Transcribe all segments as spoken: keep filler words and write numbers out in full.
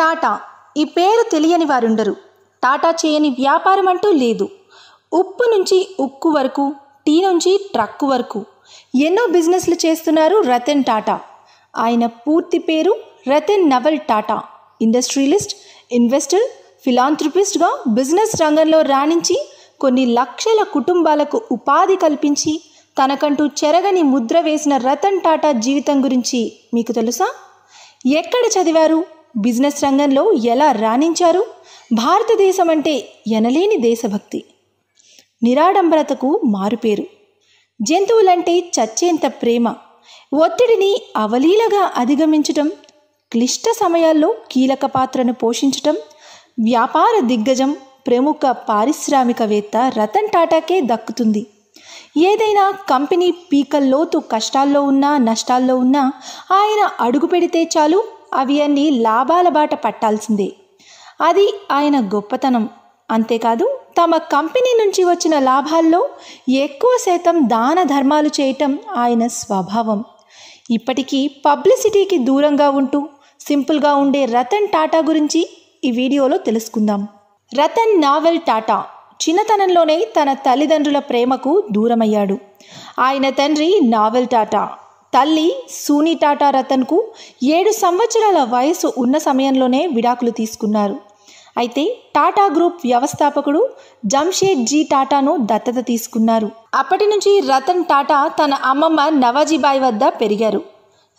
టాటా ఈ పేరు తెలియని వారుండరు. టాటా చేయని వ్యాపారం అంటూ లేదు. ఉప్పు నుంచి ఉక్కు వరకు, టీ నుంచి ట్రక్కు వరకు ఎన్నో బిజినెస్లు చేస్తున్నారు రతన్ టాటా. ఆయన పూర్తి పేరు రతన్ నవల్ టాటా. ఇండస్ట్రియలిస్ట్, ఇన్వెస్టర్, ఫిలాంథ్రపిస్ట్గా బిజినెస్ రంగంలో రాణించి కొన్ని లక్షల కుటుంబాలకు ఉపాధి కల్పించి తనకంటూ చెరగని ముద్ర వేసిన రతన్ టాటా జీవితం గురించి మీకు తెలుసా? ఎక్కడ చదివారు? బిజినెస్ రంగంలో ఎలా రాణించారు? భారతదేశం అంటే ఎనలేని దేశభక్తి, నిరాడంబరతకు మారుపేరు, జంతువులంటే చచ్చేంత ప్రేమ, ఒత్తిడిని అవలీలగా అధిగమించటం, క్లిష్ట సమయాల్లో కీలక పాత్రను పోషించటం వ్యాపార దిగ్గజం ప్రముఖ పారిశ్రామికవేత్త రతన్ టాటాకే దక్కుతుంది. ఏదైనా కంపెనీ పీకల్లోతు కష్టాల్లో ఉన్నా నష్టాల్లో ఉన్నా ఆయన అడుగు పెడితే చాలు అవి అన్నీ లాభాల బాట పట్టాల్సిందే. అది ఆయన గొప్పతనం. అంతేకాదు, తమ కంపెనీ నుంచి వచ్చిన లాభాల్లో ఎక్కువ శాతం దాన ధర్మాలు చేయటం ఆయన స్వభావం. ఇప్పటికీ పబ్లిసిటీకి దూరంగా ఉంటూ సింపుల్గా ఉండే రతన్ టాటా గురించి ఈ వీడియోలో తెలుసుకుందాం. రతన్ నావల్ టాటా చిన్నతనంలోనే తన తల్లిదండ్రుల ప్రేమకు దూరమయ్యాడు. ఆయన తండ్రి నావల్ టాటా, తల్లి సూనీ టాటా రతన్కు ఏడు సంవత్సరాల వయసు ఉన్న సమయంలోనే విడాకులు తీసుకున్నారు. అయితే టాటా గ్రూప్ వ్యవస్థాపకుడు జంషేడ్ జీ టాటాను దత్తత తీసుకున్నారు. అప్పటి నుంచి రతన్ టాటా తన అమ్మమ్మ నవాజీబాయి వద్ద పెరిగారు.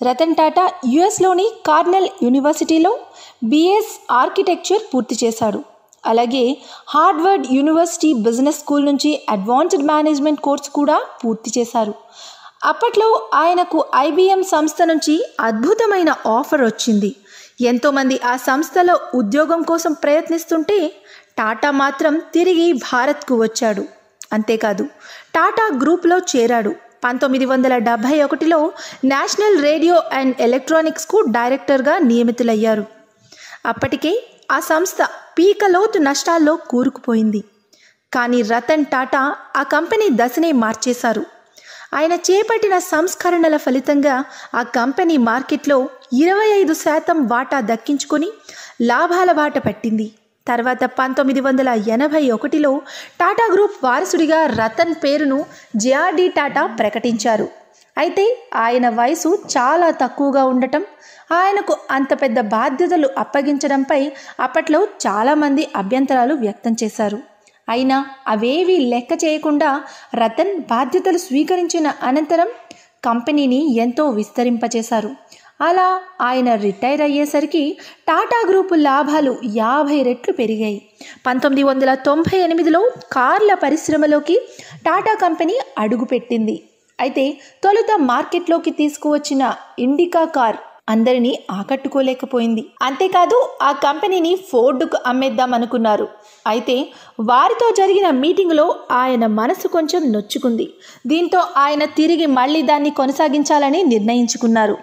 రతన్ టాటా యుఎస్లోని కార్నెల్ యూనివర్సిటీలో బిఎస్ ఆర్కిటెక్చర్ పూర్తి చేశాడు. అలాగే హార్వర్డ్ యూనివర్సిటీ బిజినెస్ స్కూల్ నుంచి అడ్వాన్స్డ్ మేనేజ్మెంట్ కోర్సు కూడా పూర్తి చేశారు. అప్పట్లో ఆయనకు ఐబిఎం సంస్థ నుంచి అద్భుతమైన ఆఫర్ వచ్చింది. ఎంతోమంది ఆ సంస్థలో ఉద్యోగం కోసం ప్రయత్నిస్తుంటే టాటా మాత్రం తిరిగి భారత్కు వచ్చాడు. అంతేకాదు, టాటా గ్రూప్లో చేరాడు. పంతొమ్మిది వందల డెబ్భై ఒకటిలో నేషనల్ రేడియో అండ్ ఎలక్ట్రానిక్స్కు డైరెక్టర్గా నియమితులయ్యారు. అప్పటికే ఆ సంస్థ పీకలోతు నష్టాల్లో కూరుకుపోయింది. కానీ రతన్ టాటా ఆ కంపెనీ దశనే మార్చేశారు. ఆయన చేపట్టిన సంస్కరణల ఫలితంగా ఆ కంపెనీ మార్కెట్లో ఇరవై ఐదు శాతం వాటా దక్కించుకొని లాభాల బాట పట్టింది. తర్వాత పంతొమ్మిది వందల ఎనభై ఒకటిలో టాటా గ్రూప్ వారసుడిగా రతన్ పేరును జేఆర్డి టాటా ప్రకటించారు. అయితే ఆయన వయసు చాలా తక్కువగా ఉండటం, ఆయనకు అంత పెద్ద బాధ్యతలు అప్పగించడంపై అప్పట్లో చాలామంది అభ్యంతరాలు వ్యక్తం చేశారు. అయినా అవేవీ లెక్క చేయకుండా రతన్ బాధ్యతలు స్వీకరించిన అనంతరం కంపెనీని ఎంతో విస్తరింపచేశారు. అలా ఆయన రిటైర్ అయ్యేసరికి టాటా గ్రూపు లాభాలు యాభై రెట్లు పెరిగాయి. పంతొమ్మిది వందల తొంభై ఎనిమిదిలో కార్ల పరిశ్రమలోకి టాటా కంపెనీ అడుగుపెట్టింది. అయితే తొలుత మార్కెట్లోకి తీసుకువచ్చిన ఇండికా కార్ అందరినీ ఆకట్టుకోలేకపోయింది. అంతేకాదు, ఆ కంపెనీని ఫోర్డుకు అమ్మేద్దామనుకున్నారు. అయితే వారితో జరిగిన మీటింగ్లో ఆయన మనసు కొంచెం నొచ్చుకుంది. దీంతో ఆయన తిరిగి మళ్ళీ దాన్ని కొనసాగించాలని నిర్ణయించుకున్నారు.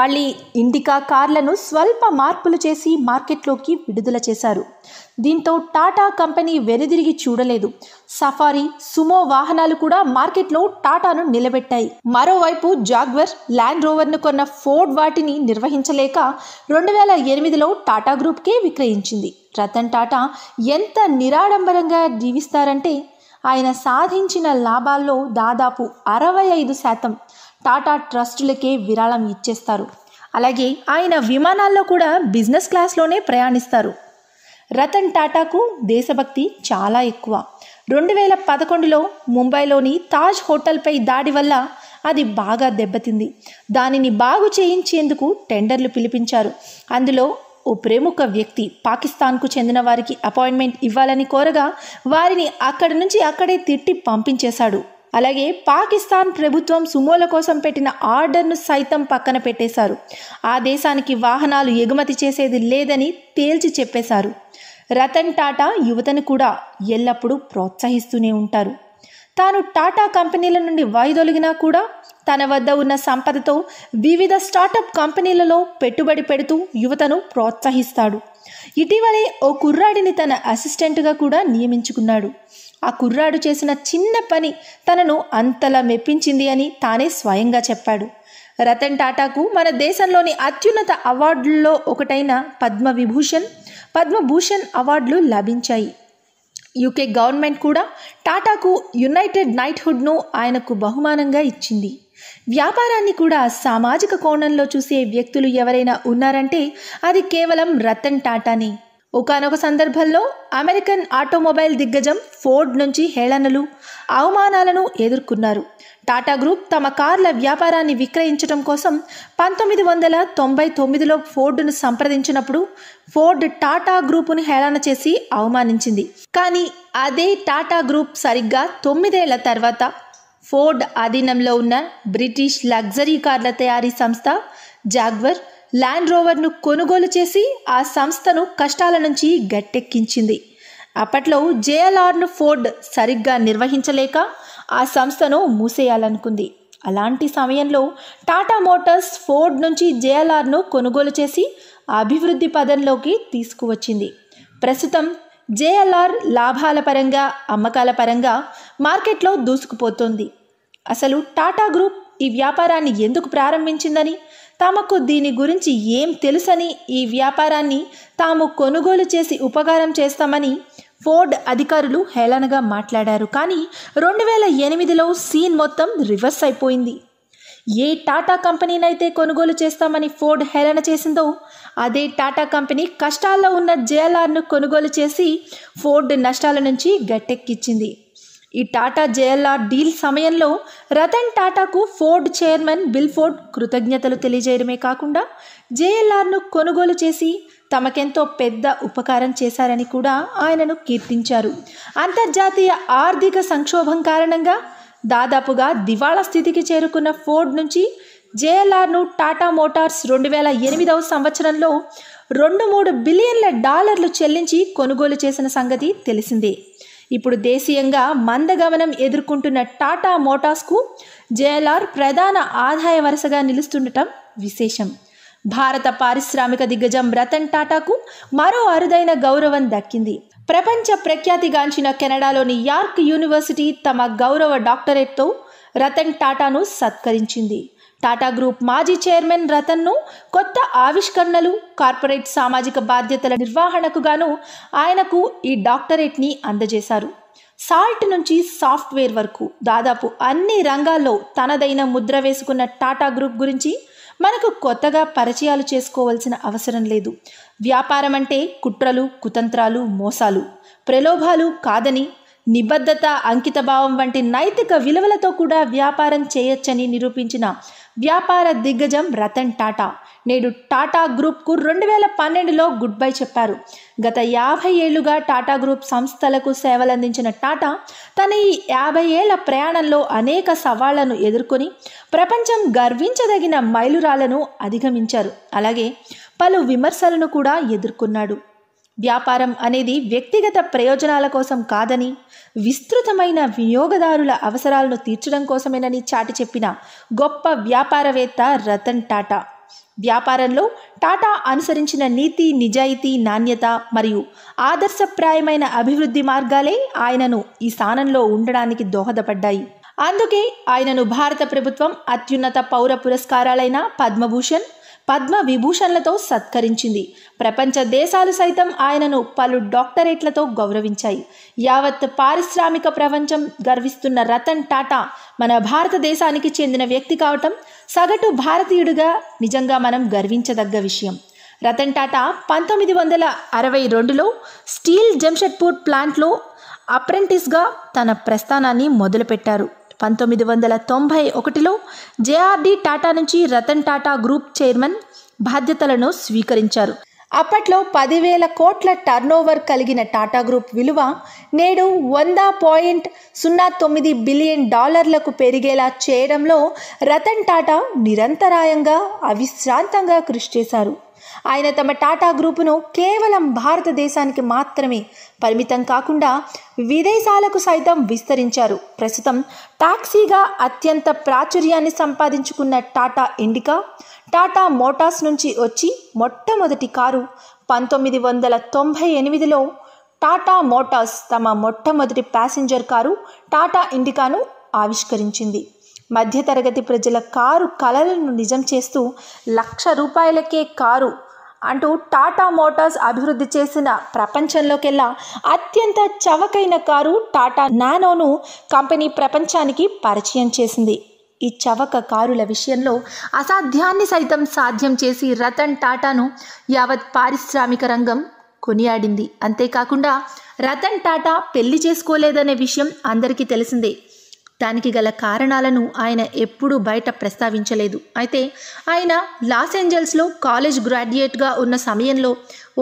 మళ్ళీ ఇండికా కార్లను స్వల్ప మార్పులు చేసి మార్కెట్లోకి విడుదల చేశారు. దీంతో టాటా కంపెనీ వెనుదిరిగి చూడలేదు. సఫారీ, సుమో వాహనాలు కూడా మార్కెట్లో టాటాను నిలబెట్టాయి. మరోవైపు జాగ్వర్, ల్యాండ్ రోవర్ను కొన్న ఫోర్డ్ వాటిని నిర్వహించలేక రెండు వేల ఎనిమిదిలో టాటా గ్రూప్కే విక్రయించింది. రతన్ టాటా ఎంత నిరాడంబరంగా జీవిస్తారంటే ఆయన సాధించిన లాభాల్లో దాదాపు అరవై ఐదు శాతం టాటా ట్రస్టులకే విరాళం ఇచ్చేస్తారు. అలాగే ఆయన విమానాల్లో కూడా బిజినెస్ క్లాస్లోనే ప్రయాణిస్తారు. రతన్ టాటాకు దేశభక్తి చాలా ఎక్కువ. రెండు వేల పదకొండులో ముంబైలోని తాజ్ హోటల్పై దాడి వల్ల అది బాగా దెబ్బతింది. దానిని బాగు చేయించేందుకు టెండర్లు పిలిపించారు. అందులో ఓ ప్రముఖ వ్యక్తి పాకిస్తాన్కు చెందిన వారికి అపాయింట్మెంట్ ఇవ్వాలని కోరగా వారిని అక్కడి నుంచి అక్కడే తిట్టి పంపించేశాడు. అలాగే పాకిస్తాన్ ప్రభుత్వం సుమోల కోసం పెట్టిన ఆర్డర్ను సైతం పక్కన పెట్టేశారు. ఆ దేశానికి వాహనాలు ఎగుమతి చేసేది లేదని తేల్చి చెప్పేశారు. రతన్ టాటా యువతను కూడా ఎల్లప్పుడూ ప్రోత్సహిస్తూనే ఉంటారు. తాను టాటా కంపెనీల నుండి వైదొలిగినా కూడా తన వద్ద ఉన్న సంపదతో వివిధ స్టార్టప్ కంపెనీలలో పెట్టుబడి పెడుతూ యువతను ప్రోత్సహిస్తాడు. ఇటీవలే ఓ కుర్రాడిని తన అసిస్టెంట్గా కూడా నియమించుకున్నాడు. ఆ కుర్రాడు చేసిన చిన్న పని తనను అంతలా మెప్పించింది అని తానే స్వయంగా చెప్పాడు. రతన్ టాటాకు మన దేశంలోని అత్యున్నత అవార్డుల్లో ఒకటైన పద్మ విభూషణ్, పద్మభూషణ్ అవార్డులు లభించాయి. యూకే గవర్నమెంట్ కూడా టాటాకు యునైటెడ్ నైట్హుడ్ను ఆయనకు బహుమానంగా ఇచ్చింది. వ్యాపారాన్ని కూడా సామాజిక కోణంలో చూసే వ్యక్తులు ఎవరైనా ఉన్నారంటే అది కేవలం రతన్ టాటానే. ఒకానొక సందర్భంలో అమెరికన్ ఆటోమొబైల్ దిగ్గజం ఫోర్డ్ నుంచి హేళనలు, అవమానాలను ఎదుర్కొన్నారు. టాటా గ్రూప్ తమ కార్ల వ్యాపారాన్ని విక్రయించడం కోసం పంతొమ్మిది వందల తొంభై తొమ్మిదిలో ఫోర్డును సంప్రదించినప్పుడు ఫోర్డ్ టాటా గ్రూపును హేళన చేసి అవమానించింది. కానీ అదే టాటా గ్రూప్ సరిగ్గా తొమ్మిదేళ్ల తర్వాత ఫోర్డ్ అధీనంలో ఉన్న బ్రిటిష్ లగ్జరీ కార్ల తయారీ సంస్థ జాగ్వర్, ల్యాండ్ రోవర్ను కొనుగోలు చేసి ఆ సంస్థను కష్టాల నుంచి గట్టెక్కించింది. అప్పట్లో జేఎల్ఆర్ను ఫోర్డ్ సరిగ్గా నిర్వహించలేక ఆ సంస్థను మూసేయాలనుకుంది. అలాంటి సమయంలో టాటా మోటార్స్ ఫోర్డ్ నుంచి జేఎల్ఆర్ను కొనుగోలు చేసి అభివృద్ధి పదంలోకి తీసుకువచ్చింది. ప్రస్తుతం జేఎల్ఆర్ లాభాల పరంగా, అమ్మకాల పరంగా మార్కెట్లో దూసుకుపోతుంది. అసలు టాటా గ్రూప్ ఈ వ్యాపారాన్ని ఎందుకు ప్రారంభించిందని, తమకు దీని గురించి ఏం తెలుసని, ఈ వ్యాపారాన్ని తాము కొనుగోలు చేసి ఉపకారం చేస్తామని ఫోర్డ్ అధికారులు హేళనగా మాట్లాడారు. కానీ రెండు వేల ఎనిమిదిలో సీన్ మొత్తం రివర్స్ అయిపోయింది. ఏ టాటా కంపెనీనైతే కొనుగోలు చేస్తామని ఫోర్డ్ హేళన చేసిందో అదే టాటా కంపెనీ కష్టాల్లో ఉన్న జేఎల్ఆర్ను కొనుగోలు చేసి ఫోర్డ్ నష్టాల నుంచి గట్టెక్కించింది. ఈ టాటా జేఎల్ఆర్ డీల్ సమయంలో రతన్ టాటాకు ఫోర్డ్ చైర్మన్ బిల్ ఫోర్డ్ కృతజ్ఞతలు తెలియజేయడమే కాకుండా జేఎల్ఆర్ను కొనుగోలు చేసి తమకెంతో పెద్ద ఉపకారం చేశారని కూడా ఆయనను కీర్తించారు. అంతర్జాతీయ ఆర్థిక సంక్షోభం కారణంగా దాదాపుగా దివాళా స్థితికి చేరుకున్న ఫోర్డ్ నుంచి జేఎల్ఆర్ను టాటా మోటార్స్ రెండు వేల ఎనిమిదవ సంవత్సరంలో రెండు మూడు బిలియన్ల డాలర్లు చెల్లించి కొనుగోలు చేసిన సంగతి తెలిసిందే. ఇప్పుడు దేశీయంగా మందగమనం ఎదుర్కొంటున్న టాటా మోటార్స్కు జేఎల్ఆర్ ప్రధాన ఆదాయ వరుసగా నిలుస్తుండటం విశేషం. భారత పారిశ్రామిక దిగ్గజం రతన్ టాటాకు మరో అరుదైన గౌరవం దక్కింది. ప్రపంచ ప్రఖ్యాతిగాంచిన కెనడాలోని యార్క్ యూనివర్సిటీ తమ గౌరవ డాక్టరేట్తో రతన్ టాటాను సత్కరించింది. టాటా గ్రూప్ మాజీ చైర్మన్ రతన్ను కొత్త ఆవిష్కరణలు, కార్పొరేట్ సామాజిక బాధ్యతల నిర్వహణకు గాను ఆయనకు ఈ డాక్టరేట్ని అందజేశారు. సాల్ట్ నుంచి సాఫ్ట్వేర్ వరకు దాదాపు అన్ని రంగాల్లో తనదైన ముద్ర వేసుకున్న టాటా గ్రూప్ గురించి మనకు కొత్తగా పరిచయాలు చేసుకోవాల్సిన అవసరం లేదు. వ్యాపారం అంటే కుట్రలు, కుతంత్రాలు, మోసాలు, ప్రలోభాలు కాదని, నిబద్ధత, అంకితభావం వంటి నైతిక విలువలతో కూడా వ్యాపారం చేయొచ్చని నిరూపించిన వ్యాపార దిగ్గజం రతన్ టాటా నేడు టాటా గ్రూప్కు రెండు వేల పన్నెండులో గుడ్ బై చెప్పారు. గత యాభై ఏళ్లుగా టాటా గ్రూప్ సంస్థలకు సేవలందించిన టాటా తన ఈ యాభై ఏళ్ల ప్రయాణంలో అనేక సవాళ్లను ఎదుర్కొని ప్రపంచం గర్వించదగిన మైలురాళ్లను అధిగమించారు. అలాగే పలు విమర్శలను కూడా ఎదుర్కొన్నాడు. వ్యాపారం అనేది వ్యక్తిగత ప్రయోజనాల కోసం కాదని, విస్తృతమైన వినియోగదారుల అవసరాలను తీర్చడం కోసమేనని చాటి చెప్పిన గొప్ప వ్యాపారవేత్త రతన్ టాటా. వ్యాపారంలో టాటా అనుసరించిన నీతి, నిజాయితీ, నాణ్యత మరియు ఆదర్శప్రాయమైన అభివృద్ధి మార్గాలే ఆయనను ఈ స్థానంలో ఉండడానికి దోహదపడ్డాయి. అందుకే ఆయనను భారత ప్రభుత్వం అత్యున్నత పౌర పురస్కారాలైన పద్మభూషణ్, పద్మ విభూషణ్లతో సత్కరించింది. ప్రపంచ దేశాలు సైతం ఆయనను పలు డాక్టరేట్లతో గౌరవించాయి. యావత్ పారిశ్రామిక ప్రపంచం గర్విస్తున్న రతన్ టాటా మన భారతదేశానికి చెందిన వ్యక్తి కావటం సగటు భారతీయుడిగా నిజంగా మనం గర్వించదగ్గ విషయం. రతన్ టాటా పంతొమ్మిది వందల అరవై రెండులో స్టీల్ జంషెడ్పూర్ ప్లాంట్లో అప్రెంటిస్గా తన ప్రస్థానాన్ని మొదలుపెట్టారు. పంతొమ్మిది వందల తొంభై ఒకటిలో జేఆర్డి టాటా నుంచి రతన్ టాటా గ్రూప్ చైర్మన్ బాధ్యతలను స్వీకరించారు. అప్పట్లో పదివేల కోట్ల టర్నోవర్ కలిగిన టాటా గ్రూప్ విలువ నేడు వంద పాయింట్ సున్నా తొమ్మిది బిలియన్ డాలర్లకు పెరిగేలా చేయడంలో రతన్ టాటా నిరంతరాయంగా అవిశ్రాంతంగా కృషి చేశారు. ఆయన తమ టాటా గ్రూపును కేవలం భారతదేశానికి మాత్రమే పరిమితం కాకుండా విదేశాలకు సైతం విస్తరించారు. ప్రస్తుతం టాక్సీగా అత్యంత ప్రాచుర్యాన్ని సంపాదించుకున్న టాటా ఇండికా టాటా మోటార్స్ నుంచి వచ్చి మొట్టమొదటి కారు పంతొమ్మిది వందల తొంభై ఎనిమిదిలో టాటా మోటార్స్ తమ మొట్టమొదటి ప్యాసింజర్ కారు టాటా ఇండికాను ఆవిష్కరించింది. మధ్య తరగతి ప్రజల కారు కలలను నిజం చేస్తూ లక్ష రూపాయలకే కారు అంటూ టాటా మోటార్స్ అభివృద్ధి చేసిన ప్రపంచంలోకెల్లా అత్యంత చవకైన కారు టాటా నానోను కంపెనీ ప్రపంచానికి పరిచయం చేసింది. ఈ చవక కారుల విషయంలో అసాధ్యాన్ని సైతం సాధ్యం చేసి రతన్ టాటాను యావత్ పారిశ్రామిక రంగం కొనియాడింది. అంతేకాకుండా రతన్ టాటా పెళ్లి చేసుకోలేదనే విషయం అందరికీ తెలిసిందే. దానికి గల కారణాలను ఆయన ఎప్పుడూ బయట ప్రస్తావించలేదు. అయితే ఆయన లాస్ ఏంజల్స్లో కాలేజ్ గ్రాడ్యుయేట్గా ఉన్న సమయంలో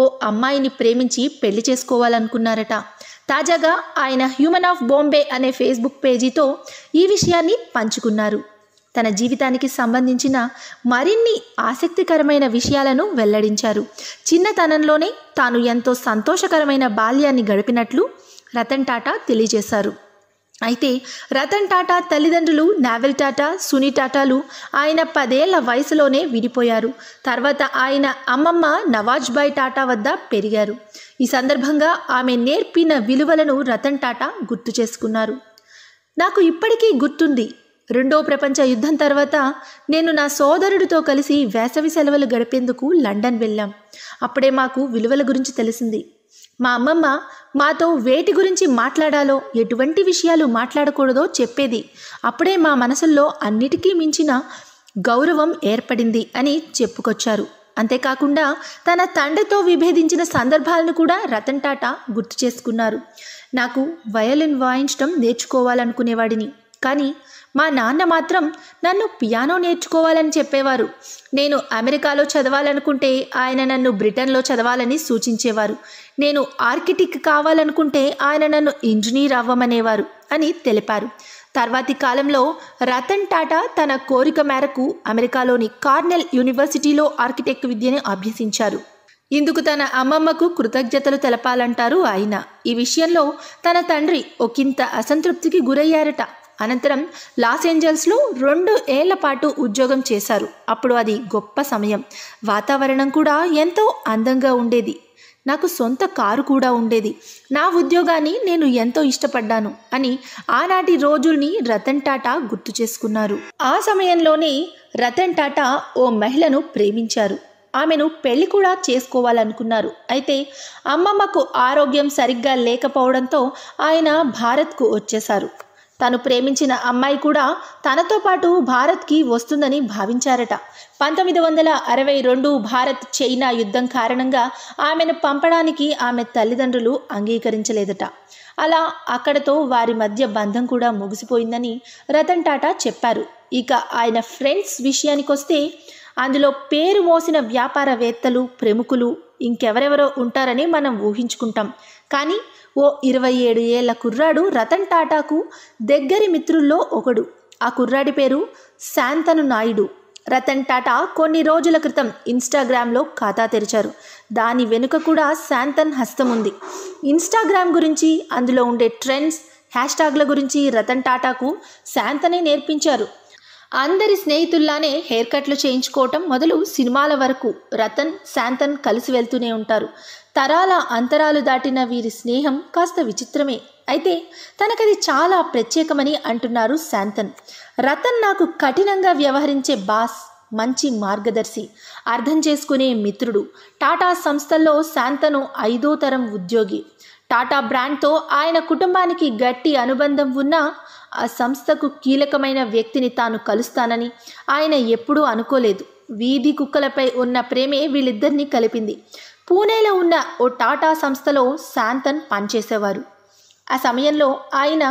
ఓ అమ్మాయిని ప్రేమించి పెళ్లి చేసుకోవాలనుకున్నారట. తాజాగా ఆయన హ్యూమన్ ఆఫ్ బాంబే అనే ఫేస్బుక్ పేజీతో ఈ విషయాన్ని పంచుకున్నారు. తన జీవితానికి సంబంధించిన మరిన్ని ఆసక్తికరమైన విషయాలను వెల్లడించారు. చిన్నతనంలోనే తాను ఎంతో సంతోషకరమైన బాల్యాన్ని గడిపినట్లు రతన్ టాటా తెలియజేశారు. అయితే రతన్ టాటా తల్లిదండ్రులు నావెల్ టాటా, సునీ టాటాలు ఆయన పదేళ్ల వయసులోనే విడిపోయారు. తర్వాత ఆయన అమ్మమ్మ నవాజ్భాయ్ టాటా వద్ద పెరిగారు. ఈ సందర్భంగా ఆమె నేర్పిన విలువలను రతన్ టాటా గుర్తు చేసుకున్నారు. నాకు ఇప్పటికీ గుర్తుంది, రెండో ప్రపంచ యుద్ధం తర్వాత నేను నా సోదరుడితో కలిసి వేసవి సెలవులు గడిపేందుకు లండన్ వెళ్ళాం. అప్పుడే మాకు విలువల గురించి తెలిసింది. మా అమ్మమ్మ మాతో వేటి గురించి మాట్లాడాలో, ఎటువంటి విషయాలు మాట్లాడకూడదో చెప్పేది. అప్పుడే మా మనసుల్లో అన్నిటికీ మించిన గౌరవం ఏర్పడింది అని చెప్పుకొచ్చారు. అంతేకాకుండా తన తండ్రితో విభేదించిన సందర్భాలను కూడా రతన్ టాటా గుర్తు చేసుకున్నారు. నాకు వయలిన్ వాయించడం నేర్చుకోవాలనుకునేవాడిని, కానీ మా నాన్న మాత్రం నన్ను పియానో నేర్చుకోవాలని చెప్పేవారు. నేను అమెరికాలో చదవాలనుకుంటే ఆయన నన్ను బ్రిటన్లో చదవాలని సూచించేవారు. నేను ఆర్కిటెక్ట్ కావాలనుకుంటే ఆయన నన్ను ఇంజనీర్ అవ్వమనేవారు అని తెలిపారు. తర్వాతి కాలంలో రతన్ టాటా తన కోరిక మేరకు అమెరికాలోని కార్నెల్ యూనివర్సిటీలో ఆర్కిటెక్ట్ విద్యను అభ్యసించారు. ఇందుకు తన అమ్మమ్మకు కృతజ్ఞతలు తెలపాలంటారు ఆయన. ఈ విషయంలో తన తండ్రి ఒకంత అసంతృప్తికి గురయ్యారట. అనంతరం లాస్ ఏంజల్స్లో రెండు ఏళ్ల పాటు ఉద్యోగం చేశారు. అప్పుడు అది గొప్ప సమయం, వాతావరణం కూడా ఎంతో అందంగా ఉండేది. నాకు సొంత కారు కూడా ఉండేది. నా ఉద్యోగాన్ని నేను ఎంతో ఇష్టపడ్డాను అని ఆనాటి రోజుల్ని రతన్ టాటా గుర్తు చేసుకున్నారు. ఆ సమయంలోనే రతన్ టాటా ఓ మహిళను ప్రేమించారు. ఆమెను పెళ్లి కూడా చేసుకోవాలనుకున్నారు. అయితే అమ్మమ్మకు ఆరోగ్యం సరిగ్గా లేకపోవడంతో ఆయన భారత్కు వచ్చేశారు. తను ప్రేమించిన అమ్మాయి కూడా తనతో పాటు భారత్కి వస్తుందని భావించారట. పంతొమ్మిది వందల అరవై రెండు భారత్ చైనా యుద్ధం కారణంగా ఆమెను పంపడానికి ఆమె తల్లిదండ్రులు అంగీకరించలేదట. అలా అక్కడతో వారి మధ్య బంధం కూడా ముగిసిపోయిందని రతన్ టాటా చెప్పారు. ఇక ఆయన ఫ్రెండ్స్ విషయానికొస్తే అందులో పేరు మోసిన వ్యాపారవేత్తలు, ప్రముఖులు, ఇంకెవరెవరో ఉంటారని మనం ఊహించుకుంటాం. కానీ ఓ ఇరవై ఏడు ఏళ్ల కుర్రాడు రతన్ టాటాకు దగ్గరి మిత్రుల్లో ఒకడు. ఆ కుర్రాడి పేరు శాంతను నాయుడు. రతన్ టాటా కొన్ని రోజుల క్రితం ఇన్స్టాగ్రామ్లో ఖాతా తెరిచారు. దాని వెనుక కూడా శాంతన్ హస్తం ఉంది. ఇన్స్టాగ్రామ్ గురించి, అందులో ఉండే ట్రెండ్స్, హ్యాష్ ట్యాగ్ల గురించి రతన్ టాటాకు శాంతనే నేర్పించారు. అందరి స్నేహితుల్లానే హెయిర్ కట్లు చేయించుకోవటం మొదలు సినిమాల వరకు రతన్, శాంతన్ కలిసి వెళ్తూనే ఉంటారు. తరాల అంతరాలు దాటిన వీరి స్నేహం కాస్త విచిత్రమే. అయితే తనకది చాలా ప్రత్యేకమని అంటున్నారు శాంతన్. రతన్ నాకు కఠినంగా వ్యవహరించే బాస్, మంచి మార్గదర్శి, అర్థం చేసుకునే మిత్రుడు. టాటా సంస్థల్లో శాంతను ఐదో తరం ఉద్యోగి. టాటా బ్రాండ్తో ఆయన కుటుంబానికి గట్టి అనుబంధం ఉన్న ఆ సంస్థకు కీలకమైన వ్యక్తిని తాను కలుస్తానని ఆయన ఎప్పుడూ అనుకోలేదు. వీధి కుక్కలపై ఉన్న ప్రేమే వీళ్ళిద్దరినీ కలిపింది. పూణేలో ఉన్న ఓ టాటా సంస్థలో శాంతన్ పనిచేసేవారు. ఆ సమయంలో ఆయన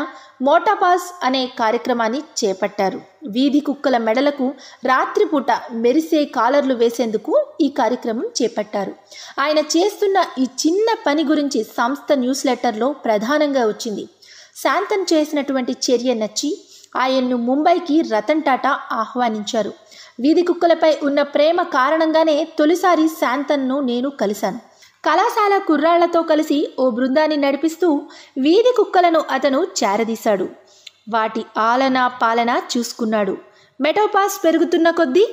మోటాపాస్ అనే కార్యక్రమాన్ని చేపట్టారు. వీధి కుక్కల మెడలకు రాత్రిపూట మెరిసే కాలర్లు వేసేందుకు ఈ కార్యక్రమం చేపట్టారు. ఆయన చేస్తున్న ఈ చిన్న పని గురించి సంస్థ న్యూస్ లెటర్లో ప్రధానంగా వచ్చింది. శాంతన్ చేసినటువంటి చర్య నచ్చి ఆయన్ను ముంబైకి రతన్ టాటా ఆహ్వానించారు. వీధి కుక్కలపై ఉన్న ప్రేమ కారణంగానే తొలిసారి శాంతన్ను నేను కలిశాను. కళాశాల కుర్రాళ్లతో కలిసి ఓ బృందాన్ని నడిపిస్తూ వీధి కుక్కలను అతను చేరదీశాడు. వాటి ఆలనా పాలనా చూసుకున్నాడు. మెటోపాస్ పెరుగుతున్న కొద్దీ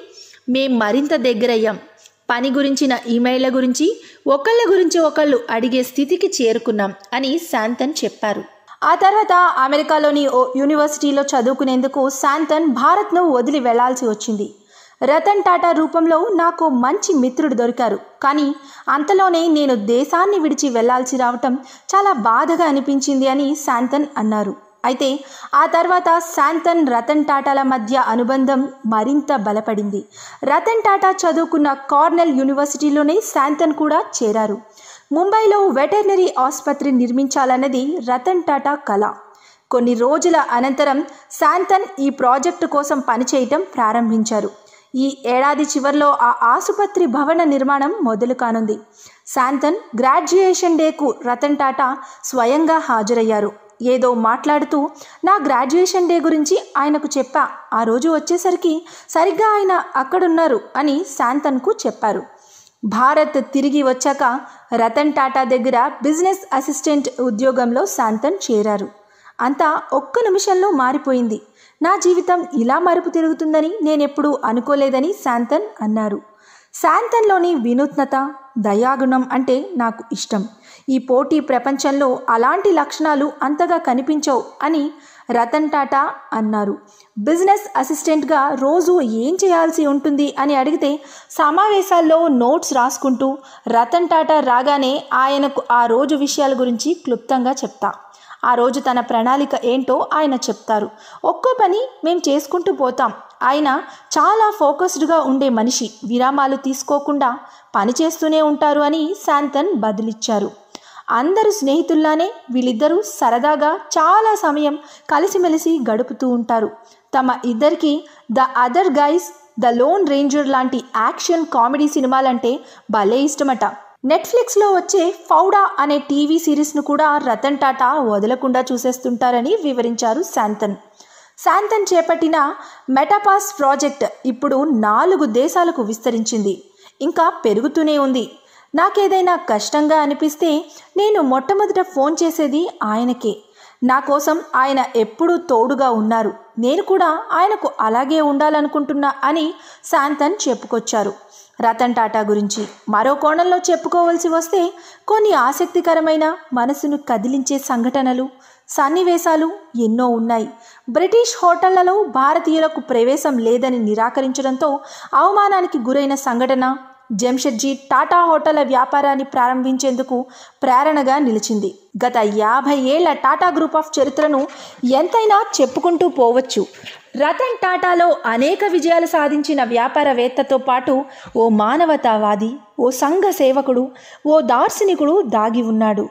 మేం మరింత దగ్గరయ్యాం. పని గురించిన ఈమెయిళ్ళ గురించి ఒకళ్ళ గురించి ఒకళ్ళు అడిగే స్థితికి చేరుకున్నాం అని శాంతన్ చెప్పారు. ఆ తర్వాత అమెరికాలోని యూనివర్సిటీలో చదువుకునేందుకు శాంతన్ భారత్ను వదిలి వెళ్లాల్సి వచ్చింది. రతన్ టాటా రూపంలో నాకు మంచి మిత్రుడు దొరికారు. కానీ అంతలోనే నేను దేశాన్ని విడిచి వెళ్లాల్సి రావటం చాలా బాధగా అనిపించింది అని శాంతన్ అన్నారు. అయితే ఆ తర్వాత శాంతన్ రతన్ టాటాల మధ్య అనుబంధం మరింత బలపడింది. రతన్ టాటా చదువుకున్న కార్నెల్ యూనివర్సిటీలోనే శాంతన్ కూడా చేరారు. ముంబైలో వెటర్నరీ ఆసుపత్రి నిర్మించాలన్నది రతన్ టాటా కల. కొన్ని రోజుల అనంతరం శాంతన్ ఈ ప్రాజెక్టు కోసం పనిచేయటం ప్రారంభించారు. ఈ ఏడాది చివరిలో ఆ ఆసుపత్రి భవన నిర్మాణం మొదలు కానుంది. శాంతన్ గ్రాడ్యుయేషన్ డేకు రతన్ టాటా స్వయంగా హాజరయ్యారు. ఏదో మాట్లాడుతూ నా గ్రాడ్యుయేషన్ డే గురించి ఆయనకు చెప్పా. ఆ రోజు వచ్చేసరికి సరిగ్గా ఆయన అక్కడున్నారు అని శాంతన్కు చెప్పారు. భారత్ తిరిగి వచ్చాక రతన్ టాటా దగ్గర బిజినెస్ అసిస్టెంట్ ఉద్యోగంలో శాంతన్ చేరారు. అంతా ఒక్క నిమిషంలో మారిపోయింది. నా జీవితం ఇలా మరుపు తిరుగుతుందని నేనెప్పుడూ అనుకోలేదని శాంతన్ అన్నారు. శాంతన్లోని వినూత్నత, దయాగుణం అంటే నాకు ఇష్టం. ఈ పోటీ ప్రపంచంలో అలాంటి లక్షణాలు అంతగా కనిపించవు అని రతన్ టాటా అన్నారు. బిజినెస్ అసిస్టెంట్గా రోజు ఏం చేయాల్సి ఉంటుంది అని అడిగితే సమావేశాల్లో నోట్స్ రాసుకుంటూ రతన్ టాటా రాగానే ఆయనకు ఆ రోజు విషయాల గురించి క్లుప్తంగా చెప్తా. ఆ రోజు తన ప్రణాళిక ఏంటో ఆయన చెప్తారు. ఒక్కో పని మేము చేసుకుంటూ పోతాం. ఆయన చాలా ఫోకస్డ్గా ఉండే మనిషి. విరామాలు తీసుకోకుండా పనిచేస్తూనే ఉంటారు అని శాంతన్ బదులిచ్చారు. అందరు స్నేహితుల్లానే వీళ్ళిద్దరూ సరదాగా చాలా సమయం కలిసిమెలిసి గడుపుతూ ఉంటారు. తమ ఇద్దరికి the other guys, the loan ranger లాంటి యాక్షన్ కామెడీ సినిమాలంటే భలే ఇష్టమట. నెట్ఫ్లిక్స్లో వచ్చే ఫౌడా అనే టీవీ సిరీస్ను కూడా రతన్ టాటా వదలకుండా చూసేస్తుంటారని వివరించారు శాంతన్. శాంతన్ చేపట్టిన మెటాపాస్ ప్రాజెక్ట్ ఇప్పుడు నాలుగు దేశాలకు విస్తరించింది. ఇంకా పెరుగుతూనే ఉంది. నాకేదైనా కష్టంగా అనిపిస్తే నేను మొట్టమొదట ఫోన్ చేసేది ఆయనకే. నా కోసం ఆయన ఎప్పుడూ తోడుగా ఉన్నారు. నేను కూడా ఆయనకు అలాగే ఉండాలనుకుంటున్నా అని శాంతన్ చెప్పుకొచ్చారు. రతన్ టాటా గురించి మరో కోణంలో చెప్పుకోవాల్సి వస్తే కొన్ని ఆసక్తికరమైన మనసును కదిలించే సంఘటనలు, సన్నివేశాలు ఎన్నో ఉన్నాయి. బ్రిటిష్ హోటళ్లలో భారతీయులకు ప్రవేశం లేదని నిరాకరించడంతో అవమానానికి గురైన సంఘటన జంషెడ్జీ టాటా హోటళ్ల వ్యాపారాన్ని ప్రారంభించేందుకు ప్రేరణగా నిలిచింది. గత యాభై ఏళ్ల టాటా గ్రూప్ ఆఫ్ చరిత్రను ఎంతైనా చెప్పుకుంటూ పోవచ్చు. రతన్ టాటాలో అనేక విజయాలు సాధించిన వ్యాపారవేత్తతో పాటు ఓ మానవతావాది, ఓ సంఘ సేవకుడు, ఓ దార్శనికుడు దాగి ఉన్నాడు.